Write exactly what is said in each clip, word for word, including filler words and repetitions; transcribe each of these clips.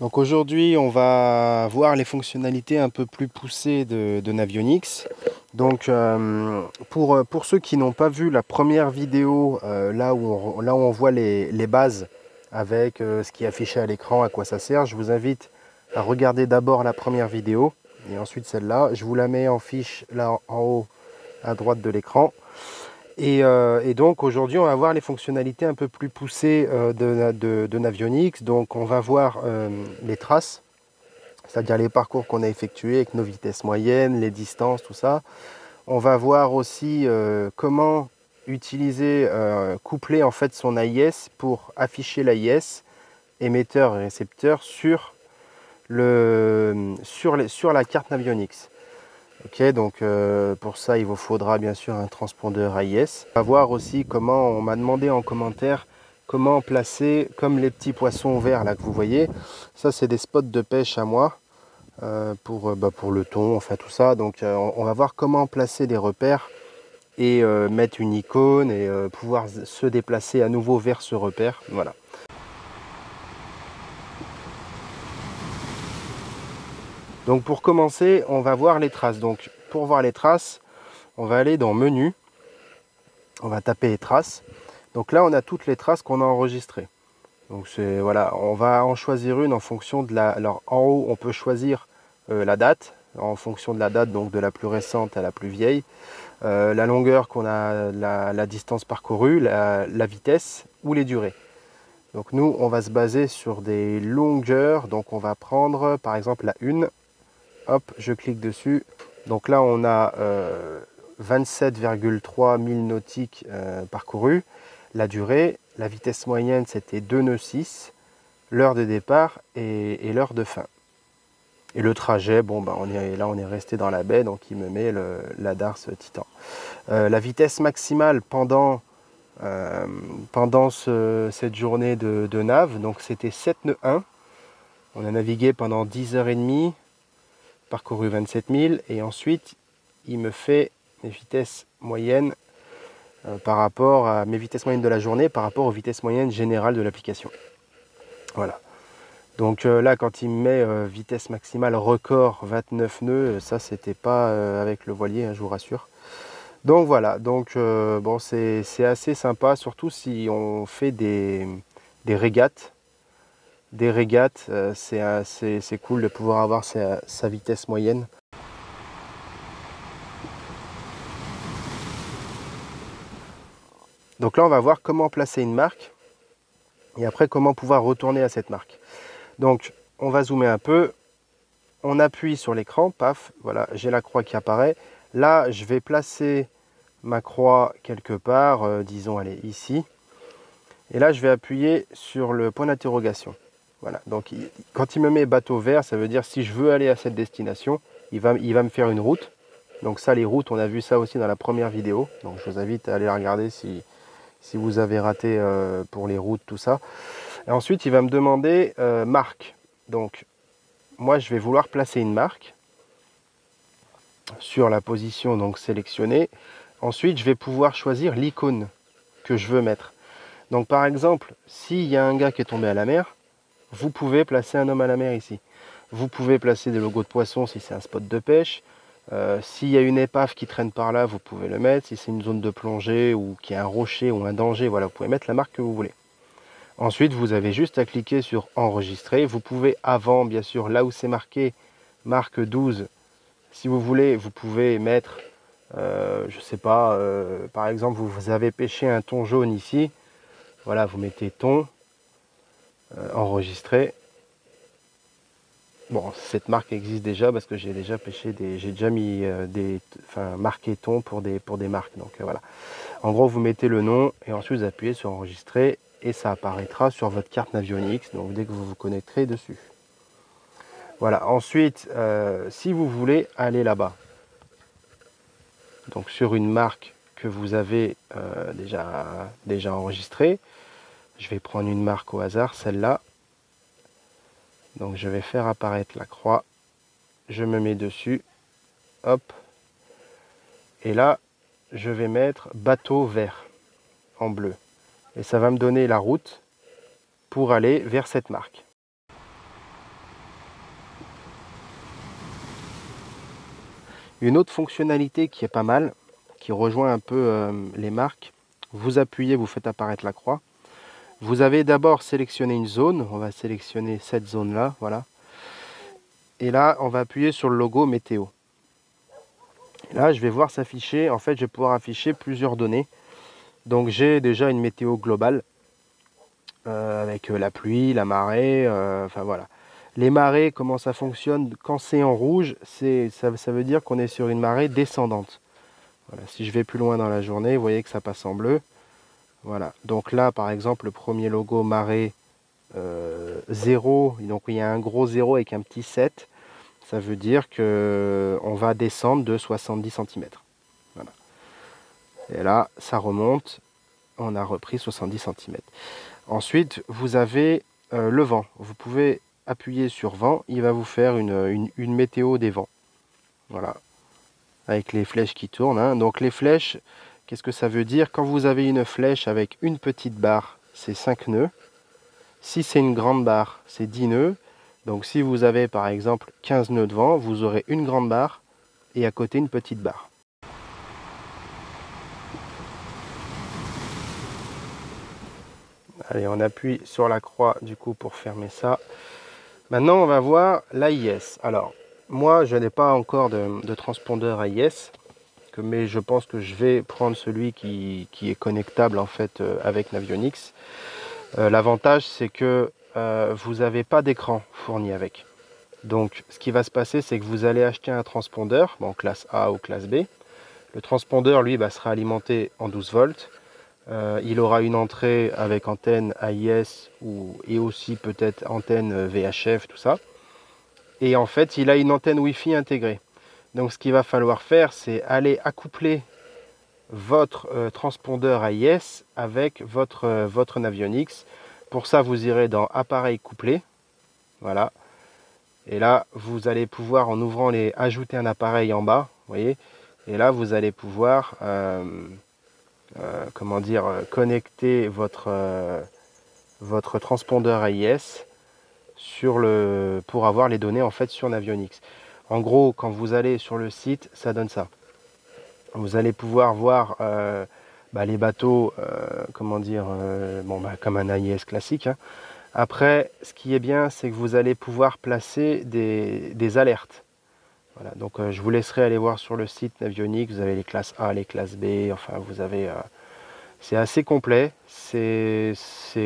Donc aujourd'hui on va voir les fonctionnalités un peu plus poussées de, de Navionics. Donc euh, pour, pour ceux qui n'ont pas vu la première vidéo, euh, là, où on, là où on voit les, les bases avec euh, ce qui est affiché à l'écran, à quoi ça sert, je vous invite à regarder d'abord la première vidéo et ensuite celle-là. Je vous la mets en fiche là en haut à droite de l'écran. Et, euh, et donc aujourd'hui on va voir les fonctionnalités un peu plus poussées euh, de, de, de Navionics. Donc on va voir euh, les traces, c'est-à-dire les parcours qu'on a effectués avec nos vitesses moyennes, les distances, tout ça. On va voir aussi euh, comment utiliser, euh, coupler en fait son A I S pour afficher l'A I S, émetteur et récepteur, sur, le, sur, les, sur la carte Navionics. Ok, donc euh, pour ça il vous faudra bien sûr un transpondeur A I S. On va voir aussi comment, on m'a demandé en commentaire comment placer, comme les petits poissons verts là que vous voyez, ça c'est des spots de pêche à moi euh, pour, bah, pour le thon, enfin tout ça. Donc euh, on va voir comment placer des repères et euh, mettre une icône et euh, pouvoir se déplacer à nouveau vers ce repère, voilà. Donc pour commencer, on va voir les traces. Donc pour voir les traces, on va aller dans menu, on va taper les traces. Donc là, on a toutes les traces qu'on a enregistrées. Donc c'est voilà, on va en choisir une en fonction de la. Alors en haut, on peut choisir euh, la date, en fonction de la date, donc de la plus récente à la plus vieille, euh, la longueur qu'on a, la, la distance parcourue, la, la vitesse ou les durées. Donc nous, on va se baser sur des longueurs. Donc on va prendre par exemple la une. Hop, je clique dessus. Donc là, on a euh, vingt-sept virgule trois milles nautiques euh, parcourus. La durée, la vitesse moyenne, c'était deux nœuds six. L'heure de départ et, et l'heure de fin. Et le trajet, bon, ben, on est, là, on est resté dans la baie, donc il me met le, la darse Titan. Euh, la vitesse maximale pendant, euh, pendant ce, cette journée de, de nav, donc c'était sept nœuds un. On a navigué pendant dix heures trente. Parcouru vingt-sept mille, et ensuite il me fait mes vitesses moyennes euh, par rapport à mes vitesses moyennes de la journée par rapport aux vitesses moyennes générales de l'application. Voilà. Donc euh, là, quand il me met euh, vitesse maximale record vingt-neuf nœuds, ça c'était pas euh, avec le voilier, hein, je vous rassure. Donc voilà. Donc euh, bon, c'est assez sympa, surtout si on fait des, des régates. Des régates, euh, c'est cool de pouvoir avoir sa, sa vitesse moyenne. Donc là, on va voir comment placer une marque et après comment pouvoir retourner à cette marque. Donc, on va zoomer un peu, on appuie sur l'écran, paf, voilà, j'ai la croix qui apparaît. Là, je vais placer ma croix quelque part, euh, disons, allez, ici. Et là, je vais appuyer sur le point d'interrogation. Voilà, donc il, quand il me met bateau vert, ça veut dire si je veux aller à cette destination, il va, il va me faire une route. Donc ça, les routes, on a vu ça aussi dans la première vidéo. Donc je vous invite à aller la regarder si, si vous avez raté euh, pour les routes, tout ça. Et ensuite, il va me demander euh, marque. Donc moi, je vais vouloir placer une marque sur la position donc sélectionnée. Ensuite, je vais pouvoir choisir l'icône que je veux mettre. Donc par exemple, s'il y a un gars qui est tombé à la mer, vous pouvez placer un homme à la mer ici. Vous pouvez placer des logos de poissons si c'est un spot de pêche. Euh, s'il y a une épave qui traîne par là, vous pouvez le mettre. Si c'est une zone de plongée ou qu'il y a un rocher ou un danger, voilà, vous pouvez mettre la marque que vous voulez. Ensuite, vous avez juste à cliquer sur enregistrer. Vous pouvez avant, bien sûr, là où c'est marqué marque douze, si vous voulez, vous pouvez mettre, euh, je ne sais pas, euh, par exemple, vous avez pêché un thon jaune ici. Voilà, vous mettez ton, euh, enregistré. Bon, cette marque existe déjà parce que j'ai déjà pêché des. J'ai déjà mis euh, des. Enfin, marqué ton pour des, pour des marques. Donc euh, voilà. En gros, vous mettez le nom et ensuite vous appuyez sur enregistrer et ça apparaîtra sur votre carte Navionics. Donc dès que vous vous connecterez dessus. Voilà. Ensuite, euh, si vous voulez aller là-bas, donc sur une marque que vous avez euh, déjà, déjà enregistré. Je vais prendre une marque au hasard, celle-là. Donc je vais faire apparaître la croix. Je me mets dessus. Hop. Et là, je vais mettre bateau vert en bleu. Et ça va me donner la route pour aller vers cette marque. Une autre fonctionnalité qui est pas mal, qui rejoint un peu euh, les marques, vous appuyez, vous faites apparaître la croix. Vous avez d'abord sélectionné une zone, on va sélectionner cette zone-là, voilà. Et là, on va appuyer sur le logo météo. Et là, je vais voir s'afficher, en fait, je vais pouvoir afficher plusieurs données. Donc, j'ai déjà une météo globale, euh, avec la pluie, la marée, euh, enfin voilà. Les marées, comment ça fonctionne? Quand c'est en rouge, c'est, ça, ça veut dire qu'on est sur une marée descendante. Voilà, si je vais plus loin dans la journée, vous voyez que ça passe en bleu. Voilà, donc là par exemple le premier logo marée euh, zéro, donc il y a un gros zéro avec un petit sept, ça veut dire qu'on va descendre de soixante-dix centimètres. Voilà. Et là ça remonte, on a repris soixante-dix centimètres. Ensuite vous avez euh, le vent, vous pouvez appuyer sur vent, il va vous faire une, une, une météo des vents. Voilà, avec les flèches qui tournent, hein. Donc les flèches... Qu'est-ce que ça veut dire? Quand vous avez une flèche avec une petite barre, c'est cinq nœuds. Si c'est une grande barre, c'est dix nœuds. Donc si vous avez par exemple quinze nœuds de vent, vous aurez une grande barre et à côté une petite barre. Allez, on appuie sur la croix du coup pour fermer ça. Maintenant, on va voir l'A I S. Alors, moi, je n'ai pas encore de, de transpondeur A I S. Que, mais je pense que je vais prendre celui qui, qui est connectable en fait euh, avec Navionics. Euh, L'avantage c'est que euh, vous n'avez pas d'écran fourni avec. Donc ce qui va se passer c'est que vous allez acheter un transpondeur, bon, classe A ou classe B. Le transpondeur lui bah, sera alimenté en douze volts. Euh, il aura une entrée avec antenne A I S ou, et aussi peut-être antenne V H F, tout ça. Et en fait il a une antenne Wi-Fi intégrée. Donc ce qu'il va falloir faire, c'est aller accoupler votre euh, transpondeur A I S avec votre, euh, votre Navionics. Pour ça, vous irez dans Appareil couplé. Voilà. Et là, vous allez pouvoir, en ouvrant les Ajouter un appareil en bas, voyez. Et là, vous allez pouvoir, euh, euh, comment dire, connecter votre, euh, votre transpondeur A I S sur le, pour avoir les données en fait sur Navionics. En gros, quand vous allez sur le site, ça donne ça. Vous allez pouvoir voir euh, bah, les bateaux, euh, comment dire, euh, bon, bah, comme un A I S classique. Hein. Après, ce qui est bien, c'est que vous allez pouvoir placer des, des alertes. Voilà, donc euh, je vous laisserai aller voir sur le site Navionics. Vous avez les classes A, les classes B, enfin vous avez... Euh, c'est assez complet, c'est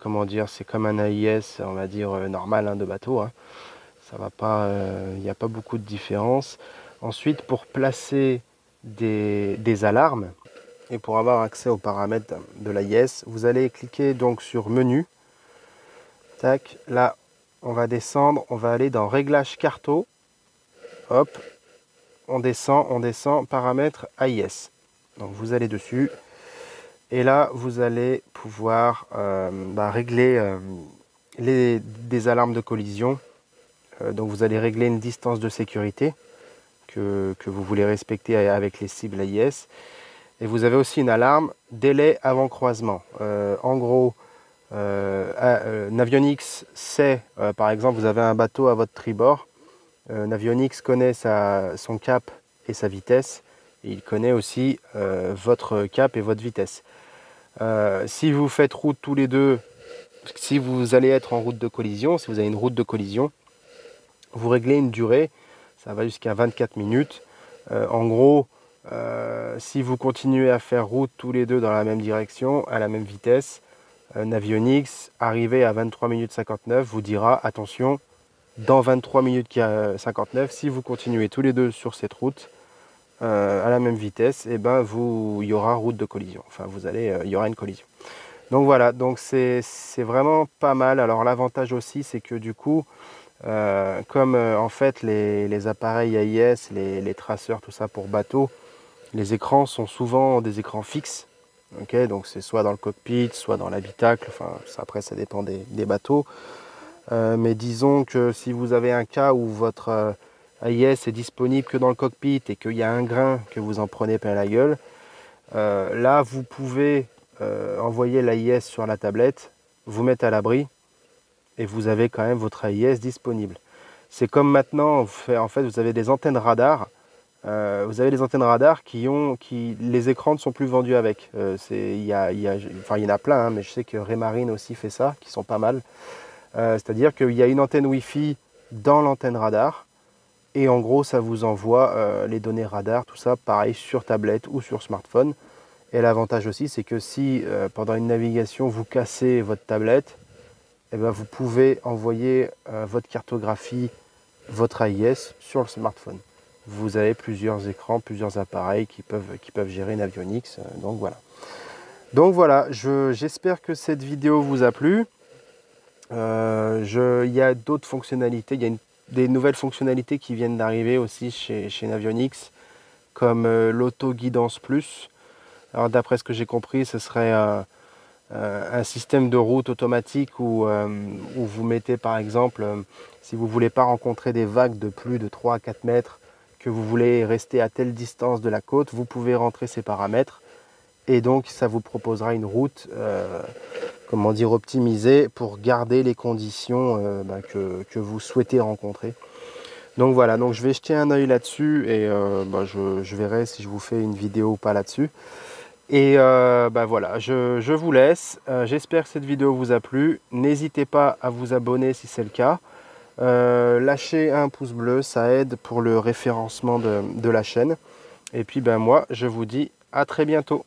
comment dire, c'est comme un A I S, on va dire, euh, normal hein, de bateau. Hein. Ça va pas, il n'y a pas beaucoup de différence. Ensuite, pour placer des, des alarmes et pour avoir accès aux paramètres de l'A I S, vous allez cliquer donc sur menu. Tac, là, on va descendre, on va aller dans réglages carto. Hop, on descend, on descend, paramètres A I S. Donc vous allez dessus et là, vous allez pouvoir euh, bah, régler euh, les, des alarmes de collision. Donc vous allez régler une distance de sécurité que, que vous voulez respecter avec les cibles A I S. Et vous avez aussi une alarme délai avant croisement. Euh, en gros, euh, euh, Navionics sait, euh, par exemple, vous avez un bateau à votre tribord. Euh, Navionics connaît sa, son cap et sa vitesse. Et il connaît aussi euh, votre cap et votre vitesse. Euh, si vous faites route tous les deux, si vous allez être en route de collision, si vous avez une route de collision, vous réglez une durée, ça va jusqu'à vingt-quatre minutes. Euh, en gros, euh, si vous continuez à faire route tous les deux dans la même direction, à la même vitesse, euh, Navionics, arrivé à vingt-trois minutes cinquante-neuf, vous dira attention, dans vingt-trois minutes cinquante-neuf, si vous continuez tous les deux sur cette route, euh, à la même vitesse, eh ben vous, il y aura route de collision. Enfin, vous allez, euh, il y aura une collision. Donc voilà, donc c'est vraiment pas mal. Alors l'avantage aussi, c'est que du coup, Euh, comme euh, en fait les, les appareils A I S, les, les traceurs, tout ça pour bateaux, les écrans sont souvent des écrans fixes. Okay, donc c'est soit dans le cockpit, soit dans l'habitacle, enfin, après ça dépend des, des bateaux. Euh, mais disons que si vous avez un cas où votre euh, A I S est disponible que dans le cockpit et qu'il y a un grain que vous en prenez plein la gueule, euh, là vous pouvez euh, envoyer l'A I S sur la tablette, vous mettre à l'abri, et vous avez quand même votre A I S disponible. C'est comme maintenant, en fait, vous avez des antennes radar Euh, vous avez les antennes radar qui ont, qui, les écrans ne sont plus vendus avec. Euh, il y, y, y en a plein, hein, mais je sais que Raymarine aussi fait ça, qui sont pas mal. Euh, C'est-à-dire qu'il y a une antenne Wi-Fi dans l'antenne radar, et en gros ça vous envoie euh, les données radar, tout ça, pareil, sur tablette ou sur smartphone. Et l'avantage aussi, c'est que si euh, pendant une navigation vous cassez votre tablette, eh ben, vous pouvez envoyer euh, votre cartographie, votre A I S sur le smartphone. Vous avez plusieurs écrans, plusieurs appareils qui peuvent, qui peuvent gérer Navionics. Donc voilà. Donc voilà, je, j'espère que cette vidéo vous a plu. Euh, je, il y a d'autres fonctionnalités, il y a une, des nouvelles fonctionnalités qui viennent d'arriver aussi chez, chez Navionics, comme euh, l'auto-guidance plus. Alors d'après ce que j'ai compris, ce serait euh, euh, un système de route automatique où, euh, où vous mettez par exemple, euh, si vous ne voulez pas rencontrer des vagues de plus de trois à quatre mètres, que vous voulez rester à telle distance de la côte, vous pouvez rentrer ces paramètres et donc ça vous proposera une route euh, comment dire, optimisée pour garder les conditions euh, bah, que, que vous souhaitez rencontrer. Donc voilà, donc je vais jeter un œil là-dessus et euh, bah, je, je verrai si je vous fais une vidéo ou pas là-dessus. Et euh, bah, voilà, je, je vous laisse. Euh, j'espère que cette vidéo vous a plu. N'hésitez pas à vous abonner si c'est le cas. Euh, lâchez un pouce bleu, ça aide pour le référencement de, de la chaîne. Et puis ben moi, je vous dis à très bientôt.